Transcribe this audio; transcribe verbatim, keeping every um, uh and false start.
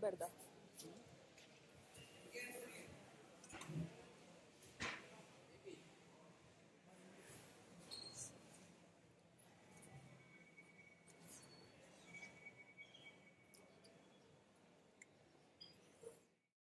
Bilberda.